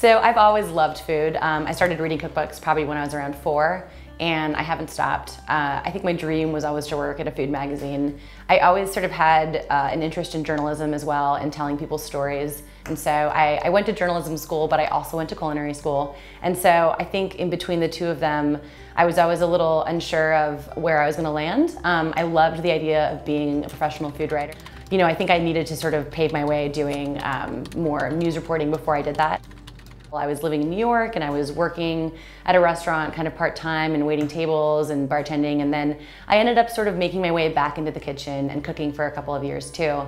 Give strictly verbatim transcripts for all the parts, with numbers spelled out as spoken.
So I've always loved food. Um, I started reading cookbooks probably when I was around four, and I haven't stopped. Uh, I think my dream was always to work at a food magazine. I always sort of had uh, an interest in journalism as well and telling people stories. And so I, I went to journalism school, but I also went to culinary school. And so I think in between the two of them, I was always a little unsure of where I was gonna land. Um, I loved the idea of being a professional food writer. You know, I think I needed to sort of pave my way doing um, more news reporting before I did that. Well, I was living in New York and I was working at a restaurant kind of part-time and waiting tables and bartending, and then I ended up sort of making my way back into the kitchen and cooking for a couple of years too.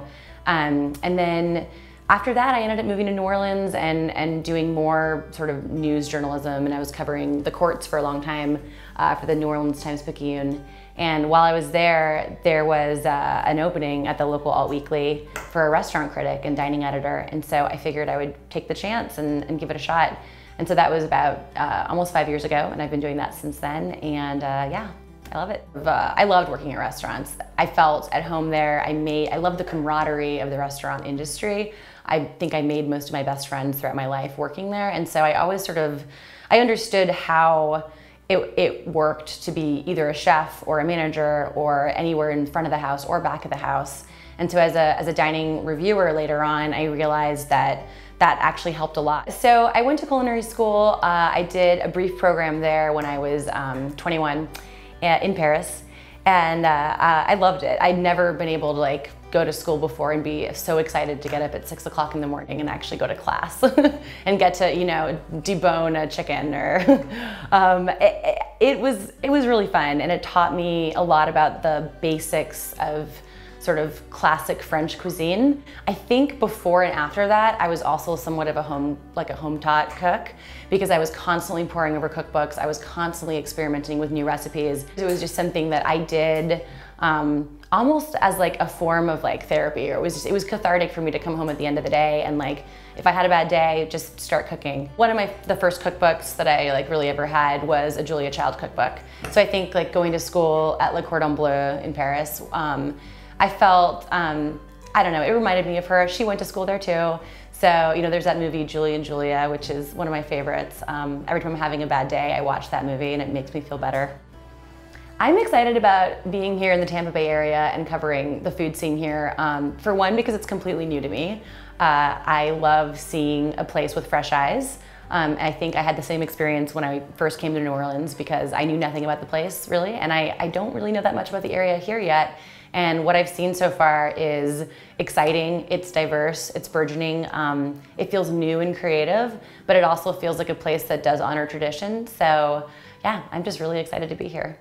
Um, and then after that I ended up moving to New Orleans and, and doing more sort of news journalism, and I was covering the courts for a long time uh, for the New Orleans Times-Picayune. And while I was there, there was uh, an opening at the local alt weekly for a restaurant critic and dining editor. And so I figured I would take the chance and, and give it a shot. And so that was about uh, almost five years ago, and I've been doing that since then. And uh, yeah, I love it. Uh, I loved working at restaurants. I felt at home there. I made, I loved the camaraderie of the restaurant industry. I think I made most of my best friends throughout my life working there. And so I always sort of, I understood how It, it worked to be either a chef or a manager or anywhere in front of the house or back of the house. And so as a, as a dining reviewer later on, I realized that that actually helped a lot. So I went to culinary school. Uh, I did a brief program there when I was um, twenty-one in Paris, and uh, uh, I loved it. I'd never been able to like go to school before and be so excited to get up at six o'clock in the morning and actually go to class and get to, you know, debone a chicken or, um, it, it was, it was really fun. And it taught me a lot about the basics of sort of classic French cuisine. I think before and after that, I was also somewhat of a home, like a home-taught cook, because I was constantly poring over cookbooks. I was constantly experimenting with new recipes. It was just something that I did um, almost as like a form of like therapy, or it was just, it was cathartic for me to come home at the end of the day and like, if I had a bad day, just start cooking. One of my, the first cookbooks that I like really ever had was a Julia Child cookbook. So I think like going to school at Le Cordon Bleu in Paris, um, I felt, um, I don't know, it reminded me of her. She went to school there too. So, you know, there's that movie, Julie and Julia, which is one of my favorites. Um, every time I'm having a bad day, I watch that movie and it makes me feel better. I'm excited about being here in the Tampa Bay area and covering the food scene here. Um, for one, because it's completely new to me. Uh, I love seeing a place with fresh eyes. Um, I think I had the same experience when I first came to New Orleans, because I knew nothing about the place really, and I, I don't really know that much about the area here yet. And what I've seen so far is exciting, it's diverse, it's burgeoning, um, it feels new and creative, but it also feels like a place that does honor tradition. So yeah, I'm just really excited to be here.